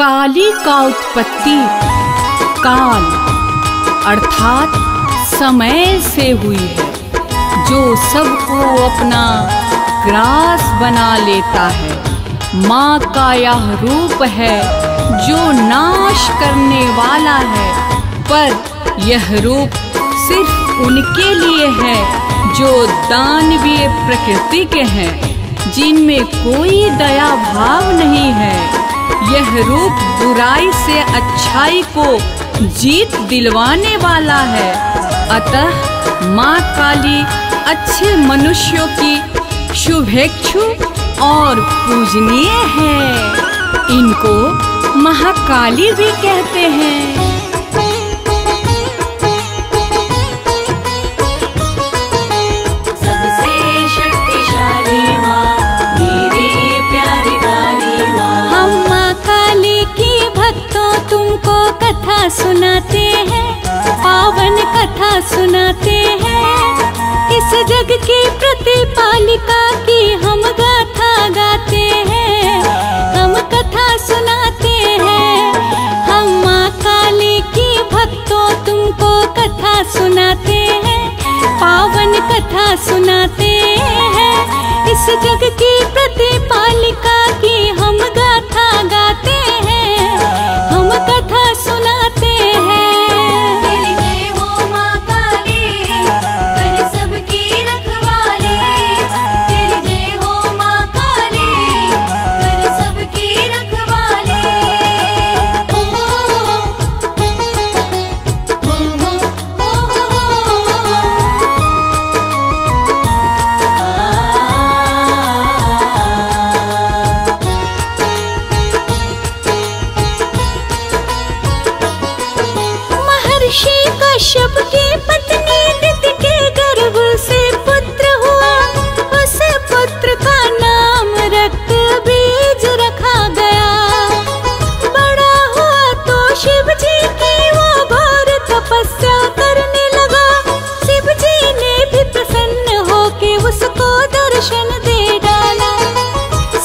काली का उत्पत्ति काल अर्थात समय से हुई है, जो सबको अपना ग्रास बना लेता है। माँ का यह रूप है जो नाश करने वाला है, पर यह रूप सिर्फ उनके लिए है जो दानवीय प्रकृति के हैं, जिनमें कोई दया भाव नहीं है। यह रूप बुराई से अच्छाई को जीत दिलवाने वाला है। अतः माँ काली अच्छे मनुष्यों की शुभेच्छु और पूजनीय है। इनको महाकाली भी कहते हैं। कथा सुनाते हैं, पावन कथा सुनाते हैं। इस जग की प्रतिपालिका की हम गाथा गाते हैं, हम कथा सुनाते हैं। हम माँ काली की भक्तों तुमको कथा सुनाते हैं, पावन कथा सुनाते हैं। इस जग की प्रतिपालिका की हम गाथा गाते हैं, हम कथा सुनाते हैं। तेरी है वो माँ काली, कर सबकी रखवाली। तेरी है वो माँ काली, कर सबकी रखवाली। कश्यप की पत्नी दिति के गर्भ से पुत्र हुआ, उस पुत्र का नाम रक्त बीज रखा गया। बड़ा हुआ तो शिव जी की वो घोर तपस्या करने लगा। शिव जी ने भी प्रसन्न होके उसको दर्शन दे डाला।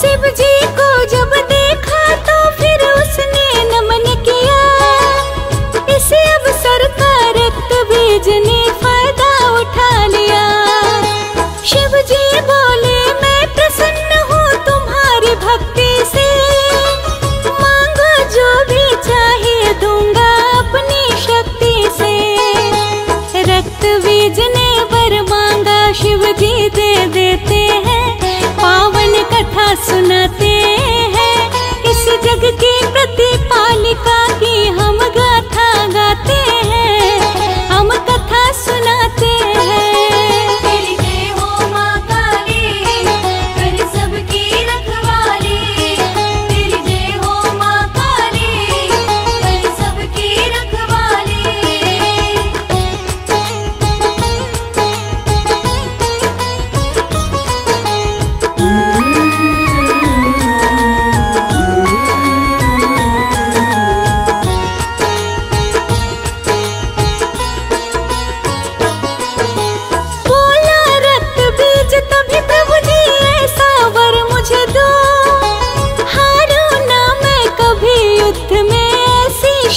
शिव जी को जब देखा तो फिर उसने नमन किया। इसी अवसर का रक्त बीज ने फायदा उठा लिया। शिव जी बोले, मैं प्रसन्न हूँ तुम्हारी भक्ति से। मांगो जो भी चाहिए दूंगा अपनी शक्ति से। रक्त बीज ने वर मांगा, शिव जी दे देते हैं, पावन कथा सुनाते हैं। इस जग की प्रतिपालिका की हम गाथा गाते हैं, हम कथा सुनाते हैं। तेरी है वो माँ काली, कर सबकी रखवाली। तेरी है वो माँ काली, कर सबकी रखवाली।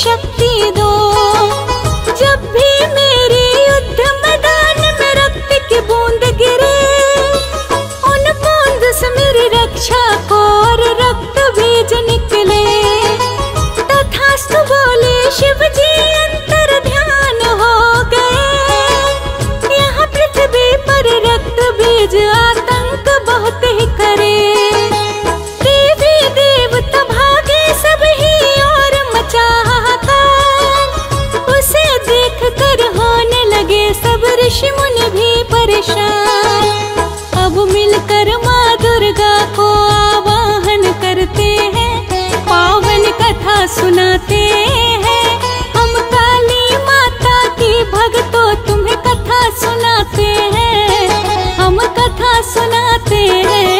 शक्ति दो, जब भी मेरे युद्ध मैदान में रक्त की बूंद गिरे, उन बूंद से मेरी रक्षा को और रक्त बीज निकले। तथास्तु बोले शिव जी, अंतर ध्यान हो गए। यहाँ पृथ्वी पर रक्त बीज आतंक बहुत ही करे। देवी देवता भागे सब ही और मचा। कर होने लगे सब ऋषि मुनि भी परेशान। अब मिलकर माँ दुर्गा को आवाहन करते हैं, पावन कथा सुनाते हैं। हम काली माता की भक्तों तुम्हें कथा सुनाते हैं, हम कथा सुनाते हैं।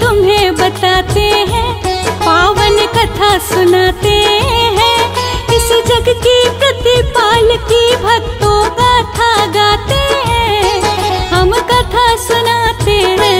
तुम्हें बताते हैं, पावन कथा सुनाते हैं। इस जग की प्रतिपाल की भक्तों गाथा गाते हैं, हम कथा सुनाते हैं।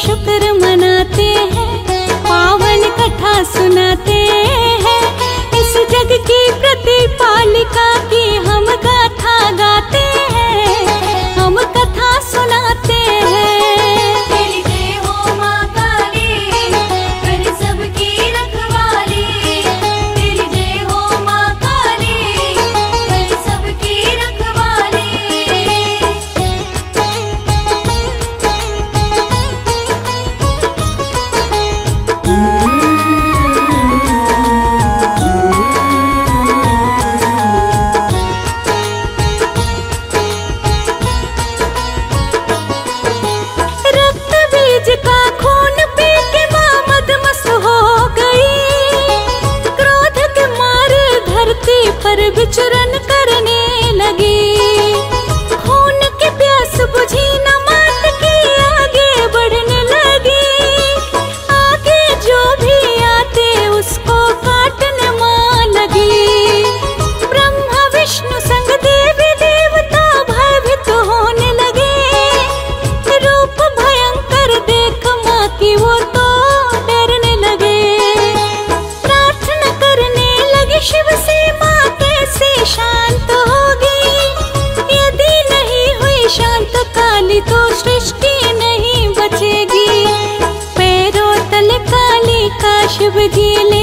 शुक्र मनाते हैं, पावन कथा सुनाते हैं। इस जग की प्रतिपालिका की हम गाथा गाते हैं, हम कथा सुनाते हैं। विचरण करने लगी, खून की प्यास बुझी न मौत की, आगे बढ़ने लगी। आगे जो भी आते उसको काटने मां लगी। ब्रह्मा विष्णु संग देवी देवता भयभीत होने लगे, रूप भयंकर देख मां की वो तो डरने लगे। प्रार्थना करने लगे शिव से शांत होगी, यदि नहीं हुई शांत काली तो सृष्टि नहीं बचेगी। पैरों तले काली का शिव जी ले